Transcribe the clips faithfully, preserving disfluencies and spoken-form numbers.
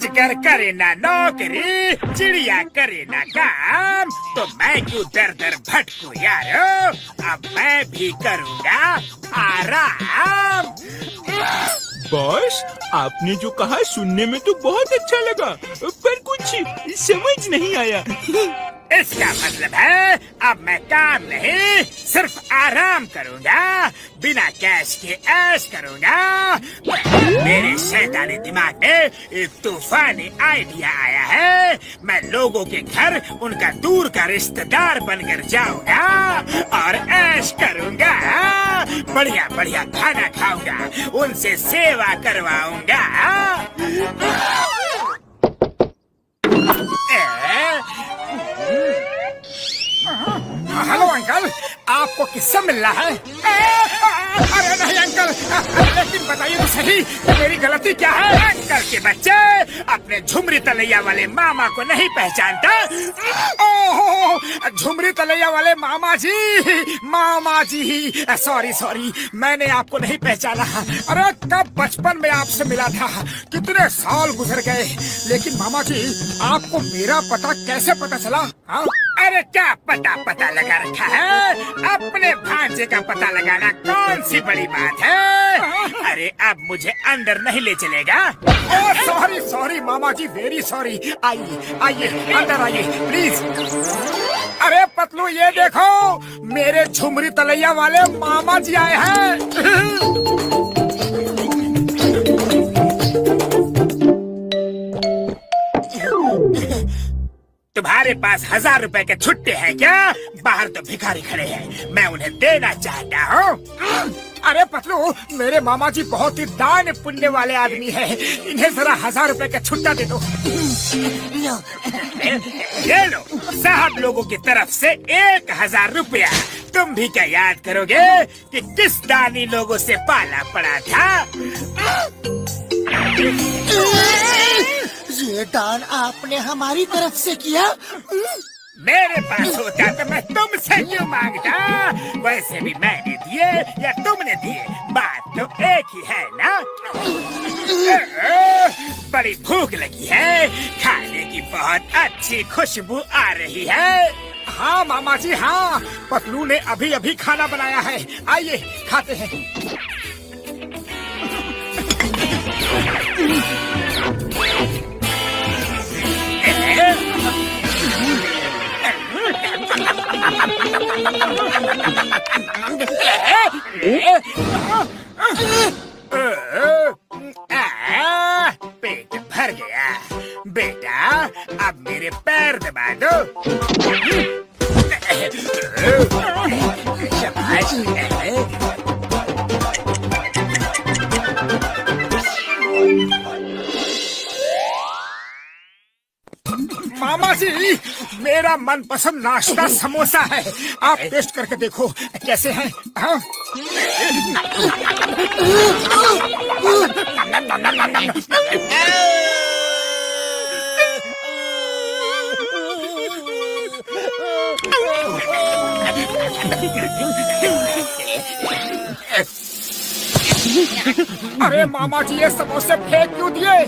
अजगर करे ना नौकरी, चिड़िया करे ना काम, तो मैं क्यों दर दर भटकूं यारो, अब मैं भी करूँगा आराम। बॉस, आपने जो कहा सुनने में तो बहुत अच्छा लगा, पर कुछ समझ नहीं आया। इसका मतलब है अब मैं काम नहीं सिर्फ आराम करूँगा, बिना कैश के ऐश करूँगा। मेरे शैतानी दिमाग में एक तूफानी आइडिया आया है, मैं लोगों के घर उनका दूर का रिश्तेदार बनकर जाऊँगा और ऐश करूँगा। बढ़िया बढ़िया खाना खाऊंगा, उनसे सेवा करवाऊँगा। हेलो अंकल, आपको किससे मिलना है? अरे नहीं अंकल, लेकिन बताइए तो सही मेरी गलती क्या है? अंकल के बच्चे अपने झुमरी तलैया वाले मामा को नहीं पहचानता? ओहो, झुमरी तलैया वाले मामा जी, मामा जी सॉरी सॉरी, मैंने आपको नहीं पहचाना। अरे कब बचपन में आपसे मिला था, कितने साल गुजर गए, लेकिन मामा जी आपको मेरा पता कैसे पता चला? हाँ? अरे क्या पता पता लगा रखा है, अपने भांजे का पता लगाना कौन सी बड़ी बात है। अरे अब मुझे अंदर नहीं ले चलेगा? ओह सॉरी सॉरी मामा जी, वेरी सॉरी। आइए आइए अंदर आइए प्लीज। अरे पतलू ये देखो, मेरे झुमरी तलैया वाले मामा जी आए हैं। तुम्हारे पास हजार रुपए के छुट्टे हैं क्या? बाहर तो भिखारी खड़े हैं, मैं उन्हें देना चाहता हूँ। अरे पतलू, मेरे मामा जी बहुत ही दान पुण्य वाले आदमी हैं, इन्हें जरा हजार रुपए का छुट्टा दे दो। ये लो साहब लोगों की तरफ से एक हजार रुपया। तुम भी क्या याद करोगे कि किस दानी लोगों से पाला पड़ा था? ये दान आपने हमारी तरफ से किया? मेरे पास होता तो मैं तुमसे क्यों मांगता? वैसे भी मैंने दिए या तुमने दिए, बात तो एक ही है ना। बड़ी भूख लगी है, खाने की बहुत अच्छी खुशबू आ रही है। हाँ मामा जी हाँ, पतलू ने अभी अभी खाना बनाया है, आइए खाते हैं। पेट भर गया बेटा, अब मेरे पैर दबा दो। मामा जी मेरा मनपसंद नाश्ता समोसा है, आप टेस्ट करके देखो कैसे है। हाँ? अरे मामा जी ये समोसे फेंक क्यों दिए?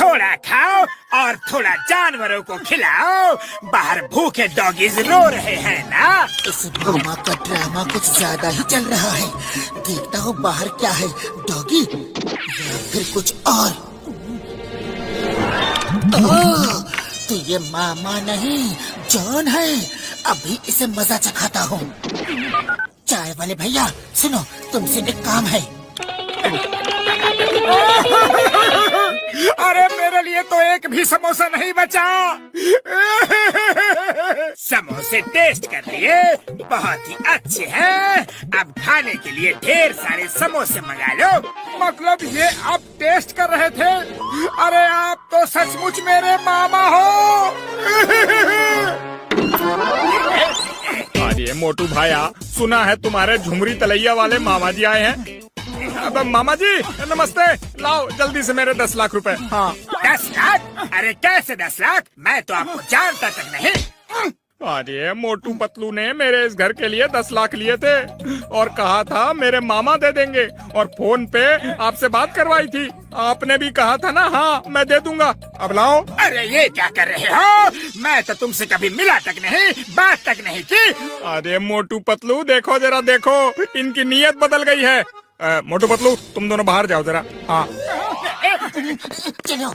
थोड़ा खाओ और थोड़ा जानवरों को खिलाओ, बाहर भूखे डॉगीज रो रहे हैं ना। इस ड्रामा का ड्रामा कुछ ज्यादा ही चल रहा है, देखता हूँ बाहर क्या है, डॉगी या फिर कुछ और। ओह, तो ये मामा नहीं जॉन है, अभी इसे मजा चखाता हूँ। चाय वाले भैया सुनो, तुमसे एक काम है। अरे मेरे लिए तो एक भी समोसा नहीं बचा। समोसे टेस्ट कर लिए, बहुत ही अच्छे हैं, अब खाने के लिए ढेर सारे समोसे मंगा लो। मतलब ये आप टेस्ट कर रहे थे? अरे आप तो सचमुच मेरे मामा हो। अरे मोटू भाया, सुना है तुम्हारे झुमरी तलैया वाले मामा जी आए हैं। अब मामा जी नमस्ते, लाओ जल्दी से मेरे दस लाख रुपए। हाँ दस लाख? अरे कैसे दस लाख? मैं तो आपको जानता तक नहीं। अरे मोटू पतलू ने मेरे इस घर के लिए दस लाख लिए थे और कहा था मेरे मामा दे देंगे, और फोन पे आपसे बात करवाई थी, आपने भी कहा था ना हाँ मैं दे दूंगा, अब लाओ। अरे ये क्या कर रहे हो, मैं तो तुमसे कभी मिला तक नहीं, बात तक नहीं की। अरे मोटू पतलू देखो जरा देखो, इनकी नीयत बदल गई है। आ, मोटू पतलू तुम दोनों बाहर जाओ जरा। हाँ चलो।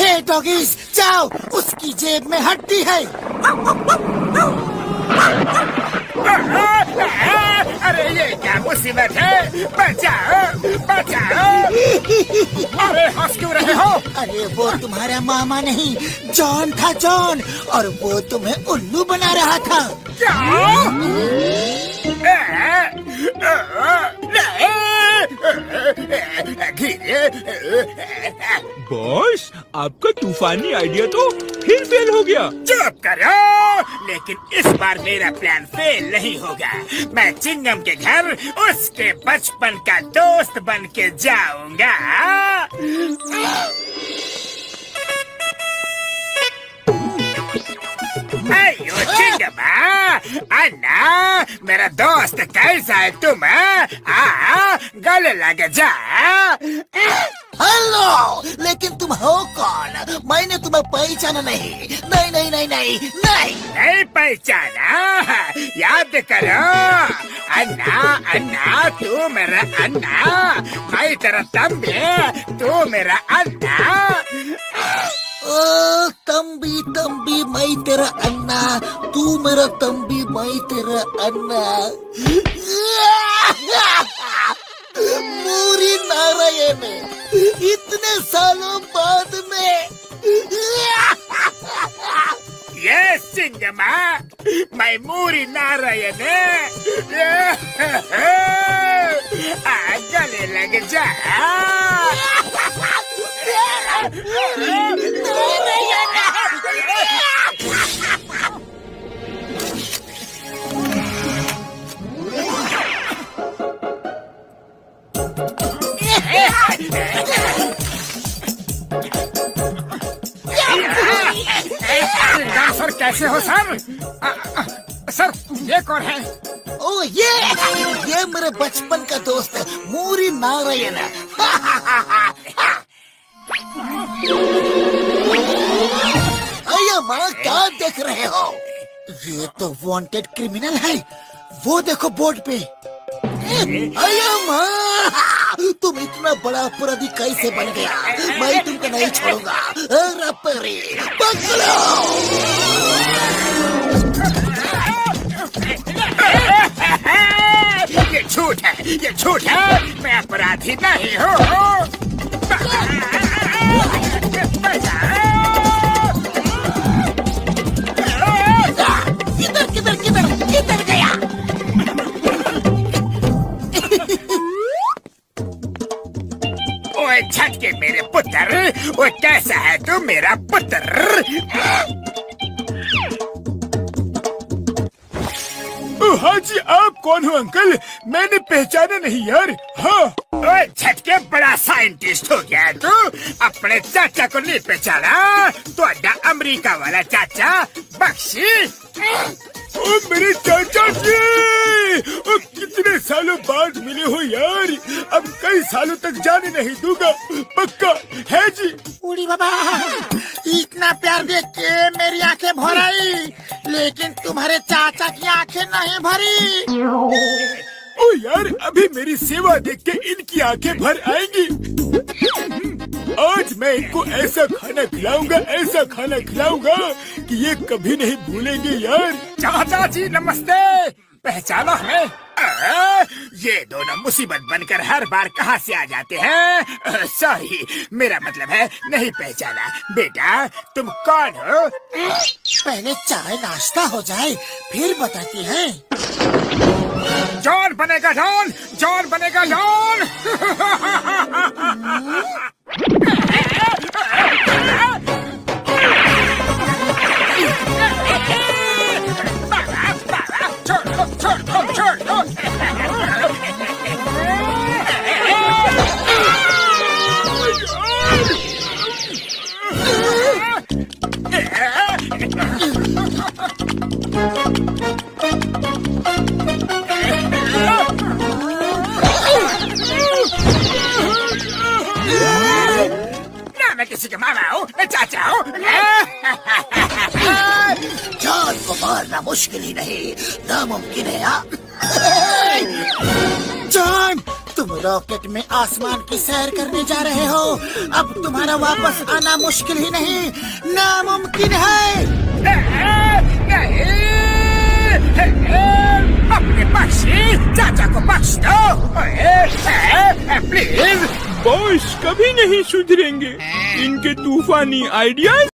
हे डॉगीज जाओ, उसकी जेब में हड्डी है। अरे ये क्या मुसीबत है, बचाओ बचाओ। अरे हंस क्यों रहे हो? अरे वो तुम्हारा मामा नहीं, जॉन था जॉन, और वो तुम्हें उल्लू बना रहा था। क्या? बॉस आपका तूफानी आइडिया तो फिर फेल हो गया। चुप करो, लेकिन इस बार मेरा प्लान फेल नहीं होगा। मैं चिंगम के घर उसके बचपन का दोस्त बन के जाऊंगा। अयो चिंगम अन्ना मेरा दोस्त कैसा है तुम? आ गले लग जा। हेलो, लेकिन तुम हो कौन? मैंने तुम्हें पहचाना नहीं। नहीं नहीं नहीं नहीं नहीं, नहीं पहचाना? याद करो अन्ना, अन्ना तू मेरा अन्ना, मैं तेरा तंबी, तू मेरा अन्ना। ओ तंबी तंबी मैं तेरा अन्ना, तू मेरा तंबी मैं तेरा अन्ना। मूरी नारायण, इतने सालों बाद में। ये सिंगमा मैं मूरी नारायण गले लग जा। सर कैसे हो सर? आ, आ, सर ये कौन है? ओ ये ये मेरे बचपन का दोस्त है मूरी नारायण। अय्या माँ क्या देख रहे हो? ये तो वांटेड क्रिमिनल है, वो देखो बोर्ड पे। अय्या माँ तुम इतना बड़ा अपराधी कैसे बन गया? मैं तुमको नहीं छोड़ूंगा। अरे परी पकड़ो। ये झूठ है, ये झूठ है, मैं अपराधी नहीं हूँ। झटके मेरे पुत्र, वो कैसा है तू मेरा पुत्र? हाँ जी आप कौन हो अंकल? मैंने पहचाना नहीं यार। हाँ ओए झटके बड़ा साइंटिस्ट हो गया तू, अपने चाचा को नहीं पहचाना? तो अड्डा अमेरिका वाला चाचा बख्शी। ओ मेरे चाचा जी, ओ कितने सालों बाद मिले हो यार, अब कई सालों तक जाने नहीं दूंगा, पक्का है जी। उड़ी बाबा, इतना प्यार देख के मेरी आंखें भर आई, लेकिन तुम्हारे चाचा की आंखें नहीं भरी। ओ यार अभी मेरी सेवा देख के इनकी आंखें भर आएंगी। आज मैं इनको ऐसा खाना खिलाऊंगा, ऐसा खाना खिलाऊंगा कि ये कभी नहीं भूलेंगे यार। चाचा जी नमस्ते, पहचाना है? ये दोनों मुसीबत बनकर हर बार कहाँ से आ जाते हैं। सॉरी मेरा मतलब है नहीं पहचाना। बेटा तुम कौन हो? पहले चाय नाश्ता हो जाए फिर बताती है। जॉन बनेगा जॉन, जॉन बनेगा जॉन। किसी के मामाओ चाचाओ जान को मारना मुश्किल ही नहीं नामुमकिन है। जान तुम रॉकेट में आसमान की सैर करने जा रहे हो, अब तुम्हारा वापस आना मुश्किल ही नहीं नामुमकिन है। अपने पक्षी चाचा को बख्श दो प्लीज। बॉस कभी नहीं सुधरेंगे, इनके तूफानी आइडियाज